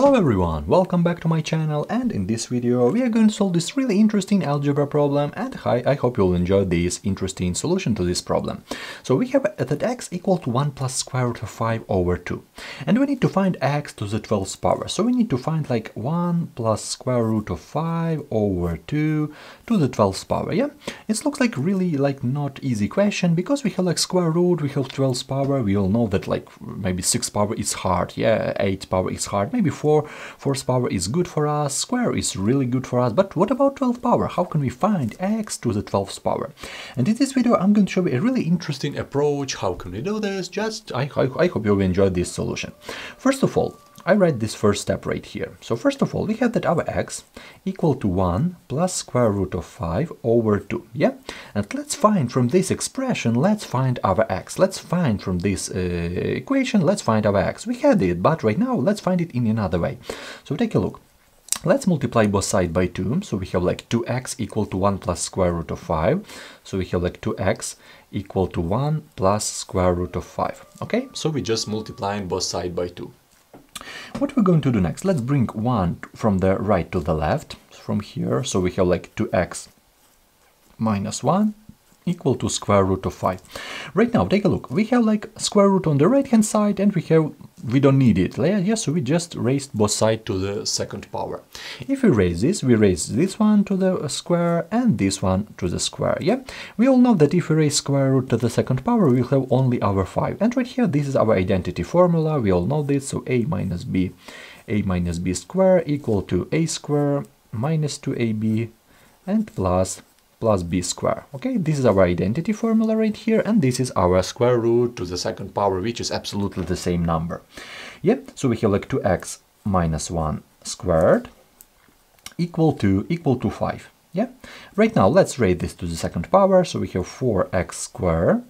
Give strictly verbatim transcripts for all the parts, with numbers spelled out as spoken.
Hello everyone, welcome back to my channel, and in this video we are going to solve this really interesting algebra problem, and hi, I hope you'll enjoy this interesting solution to this problem. So we have that x equal to one plus square root of five over two, and we need to find x to the twelfth power, so we need to find like one plus square root of five over two to the twelfth power, yeah? It looks like really like not easy question, because we have like square root, we have twelfth power, we all know that like maybe sixth power is hard, yeah, eighth power is hard, maybe fourth power is good for us, square is really good for us, but what about twelfth power? How can we find x to the twelfth power? And in this video I'm going to show you a really interesting approach, how can we do this, just I, I, I hope you enjoyed this solution. First of all, I write this first step right here. So first of all, we have that our x equal to one plus square root of five over two, yeah? And let's find from this expression, let's find our x. Let's find from this uh, equation, let's find our x. We had it, but right now let's find it in another way. So take a look. Let's multiply both sides by two, so we have like two x equal to one plus square root of five, so we have like two x equal to one plus square root of five, okay? So we just multiplying both sides by two. What we're going to do next, let's bring one from the right to the left from here, so we have like two x minus one equal to square root of five. Right now, take a look, we have like square root on the right hand side, and we have, we don't need it, yeah, so we just raised both sides to the second power. If we raise this, we raise this one to the square and this one to the square, yeah? We all know that if we raise square root to the second power, we'll have only our five. And right here, this is our identity formula, we all know this, so a minus b, a minus b square equal to a square minus two a b and plus plus b square, okay? This is our identity formula right here, and this is our square root to the second power, which is absolutely the same number. Yeah, so we have like two x minus one squared equal to, equal to five, yeah? Right now, let's raise this to the second power, so we have four x squared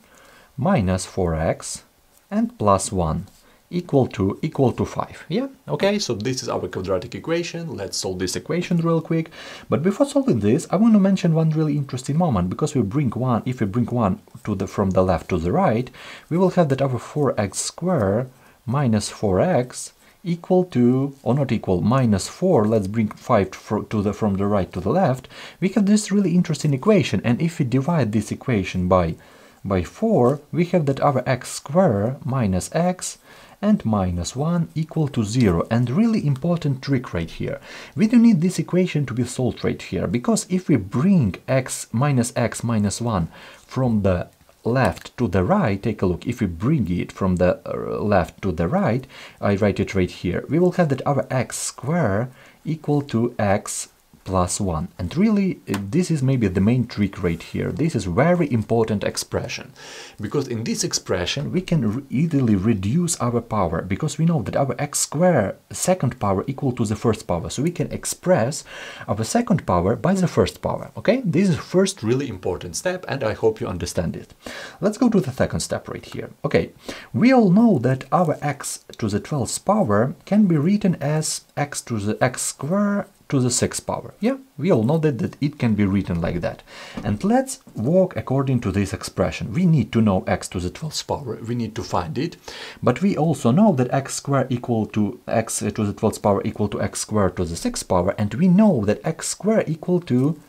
minus four x and plus one equal to, equal to five, yeah? Okay, so this is our quadratic equation. Let's solve this equation real quick. But before solving this, I want to mention one really interesting moment, because we bring one, if we bring one to the, from the left to the right, we will have that our four x squared minus four x equal to, or not equal, minus four, let's bring five to the, from the right to the left, we have this really interesting equation, and if we divide this equation by, by four, we have that our x squared minus x and minus one equal to zero. And really important trick right here. We don't need this equation to be solved right here, because if we bring x minus x minus one from the left to the right, take a look, if we bring it from the left to the right, I write it right here, we will have that our x squared equal to x plus one. And really, this is maybe the main trick right here. This is very important expression, because in this expression we can re easily reduce our power, because we know that our x squared second power equal to the first power, so we can express our second power by the first power, okay? This is the first really important step, and I hope you understand it. Let's go to the second step right here. Okay, we all know that our x to the twelfth power can be written as x to the x squared to the sixth power, yeah? We all know that, that it can be written like that. And let's work according to this expression. We need to know x to the twelfth power, we need to find it, but we also know that x squared equal to x to the twelfth power equal to x squared to the sixth power, and we know that x squared equal to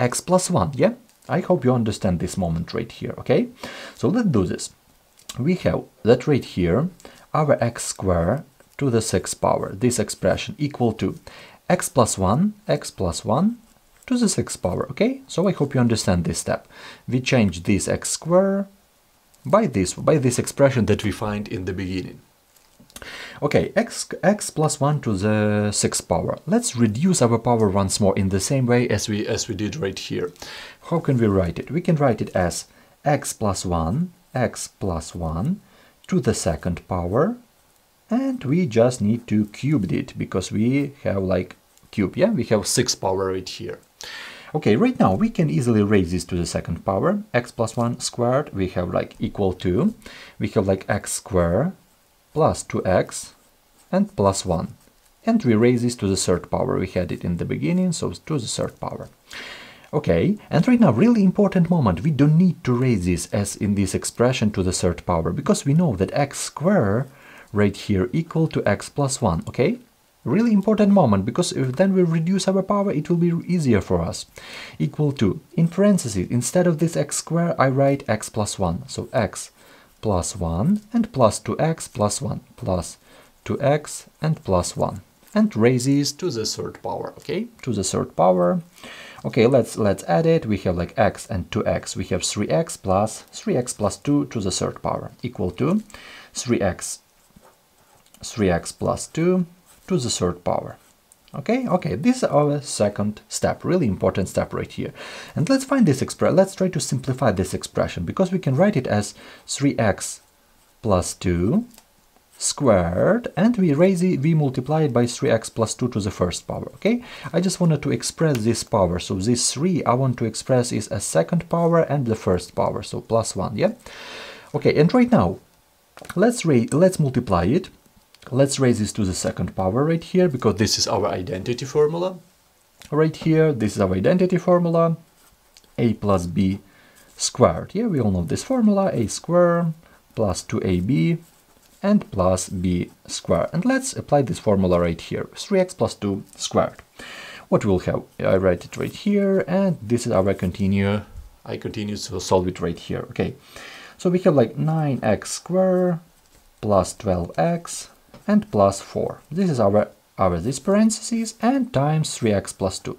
x plus one, yeah? I hope you understand this moment right here, okay? So let's do this. We have that right here, our x squared to the sixth power, this expression equal to x plus one, x plus one to the sixth power, okay? So I hope you understand this step. We change this x squared by this, by this expression that we find in the beginning. Okay, x, x plus one to the sixth power. Let's reduce our power once more in the same way as we, as we did right here. How can we write it? We can write it as x plus one, x plus one to the second power, and we just need to cube it, because we have like cube, yeah? We have sixth power right here. Okay, right now we can easily raise this to the second power. X plus one squared, we have like equal to, we have like x squared plus two x and plus one. And we raise this to the third power. We had it in the beginning, so to the third power. Okay, and right now, really important moment, we don't need to raise this as in this expression to the third power, because we know that x squared right here equal to x plus one, okay? Really important moment, because if then we reduce our power, it will be easier for us. Equal to, in parentheses, instead of this x square, I write x plus one. So x plus one and plus two x plus one, plus two x and plus one. And raise these to the third power, okay? To the third power. Okay, let's let's add it. We have like x and two x. We have three x plus three x plus two to the third power equal to three x, three x plus two to the third power. Okay, okay, this is our second step, really important step right here. And let's find this expression. Let's try to simplify this expression, because we can write it as three x plus two squared, and we raise it, we multiply it by three x plus two to the first power, okay? I just wanted to express this power, so this three I want to express is a second power and the first power, so plus one, yeah? Okay, and right now, let's, let's multiply it, let's raise this to the second power right here, because this is our identity formula, right here, this is our identity formula, a plus b squared, yeah, we all know this formula, a squared plus two a b, and plus b squared. And let's apply this formula right here, three x plus two squared. What we'll have, I write it right here, and this is our continue, I continue to solve it right here, okay. So we have like nine x squared plus twelve x and plus four. This is our, our this parentheses, and times three x plus two.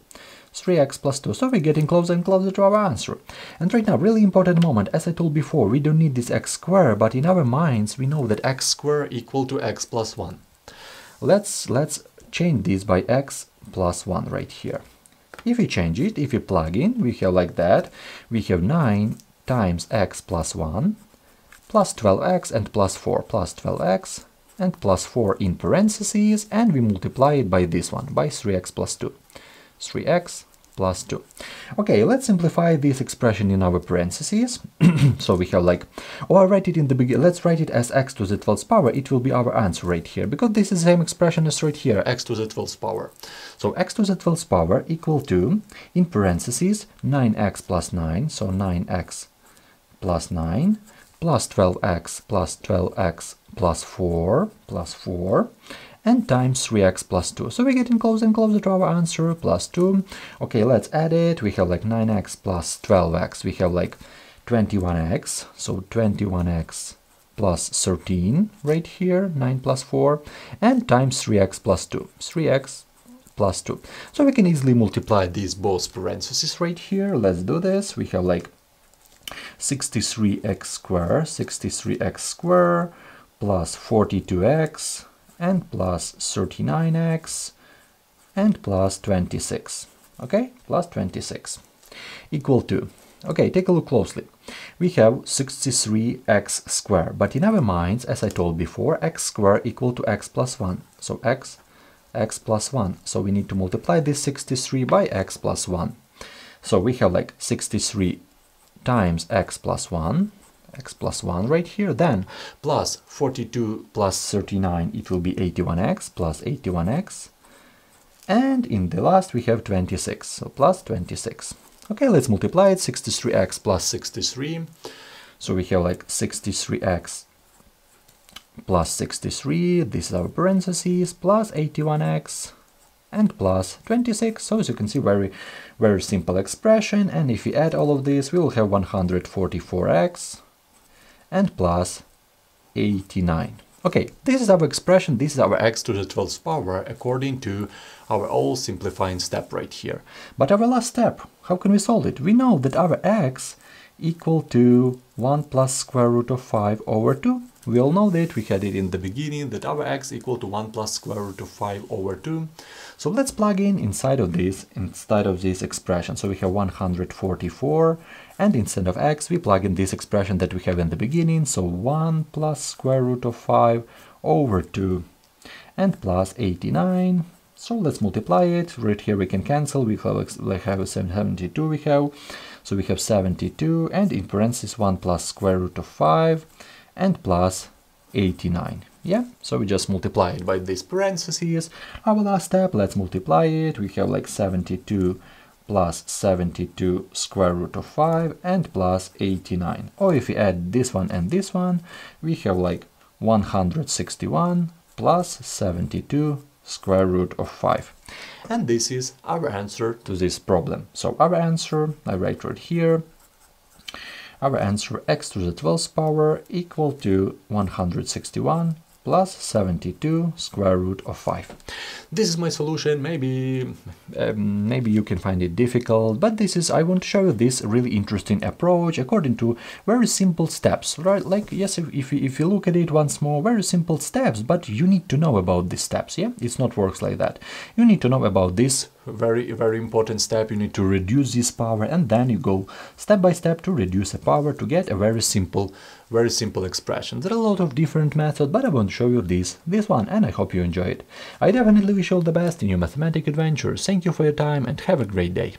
three x plus two, so we're getting closer and closer to our answer. And right now, really important moment, as I told before, we don't need this x square, but in our minds we know that x square equal to x plus one. Let's, let's change this by x plus one right here. If we change it, if we plug in, we have like that, we have nine times x plus one, plus twelve x and plus four, plus twelve x and plus four in parentheses, and we multiply it by this one, by three x plus two. three x plus two. Okay, let's simplify this expression in our parentheses. So we have like, or I write it in the beginning, let's write it as x to the twelfth power, it will be our answer right here, because this is the same expression as right here, x to the twelfth power. So x to the twelfth power equal to, in parentheses, nine x plus nine, so nine x plus nine, plus twelve x plus twelve x plus four, plus four, and times three x plus two. So we're getting closer and closer to our answer, plus two. Okay, let's add it. We have like nine x plus twelve x. We have like twenty-one x. So twenty-one x plus thirteen right here, nine plus four, and times three x plus two. three x plus two. So we can easily multiply these both parentheses right here. Let's do this. We have like sixty-three x squared, sixty-three x squared plus forty-two x, and plus thirty-nine x, and plus twenty-six, okay, plus twenty-six, equal to, okay, take a look closely, we have sixty-three x squared, but in our minds, as I told before, x squared equal to x plus one, so x, x plus one, so we need to multiply this sixty-three by x plus one, so we have like sixty-three times x plus one, x plus one right here, then plus forty-two plus thirty-nine, it will be eighty-one x, plus eighty-one x, and in the last we have twenty-six, so plus twenty-six. Okay, let's multiply it, sixty-three x plus sixty-three, so we have like sixty-three x plus sixty-three, this is our parentheses, plus eighty-one x, and plus twenty-six, so as you can see, very, very simple expression, and if we add all of this, we will have one hundred forty-four x, and plus eighty-nine. Okay, this is our expression, this is our x to the twelfth power according to our old simplifying step right here. But our last step, how can we solve it? We know that our x equal to one plus square root of five over two. We all know that, we had it in the beginning, that our x equal to one plus square root of five over two. So let's plug in inside of this, inside of this expression. So we have one hundred forty-four, and instead of x, we plug in this expression that we have in the beginning. So one plus square root of five over two, and plus eighty-nine. So let's multiply it. Right here we can cancel, we have, we have seventy-two, we have. So we have seventy-two, and in parentheses one plus square root of five, and plus eighty-nine, yeah? So we just multiply it by these parentheses. Our last step, let's multiply it. We have like seventy-two plus seventy-two square root of five and plus eighty-nine. Or if we add this one and this one, we have like one hundred sixty-one plus seventy-two square root of five. And this is our answer to this problem. So our answer, I write right here, our answer x to the twelfth power equal to one hundred sixty-one plus seventy-two square root of five. This is my solution. Maybe um, maybe you can find it difficult, but this is, I want to show you this really interesting approach according to very simple steps, right? Like, yes, if, if, if you look at it once more, very simple steps, but you need to know about these steps, yeah? It's not works like that. You need to know about this very, very important step. You need to reduce this power, and then you go step by step to reduce a power to get a very simple, very simple expression. There are a lot of different methods, but I want to show you this, this one, and I hope you enjoy it. I definitely wish you all the best in your mathematic adventures. Thank you for your time and have a great day.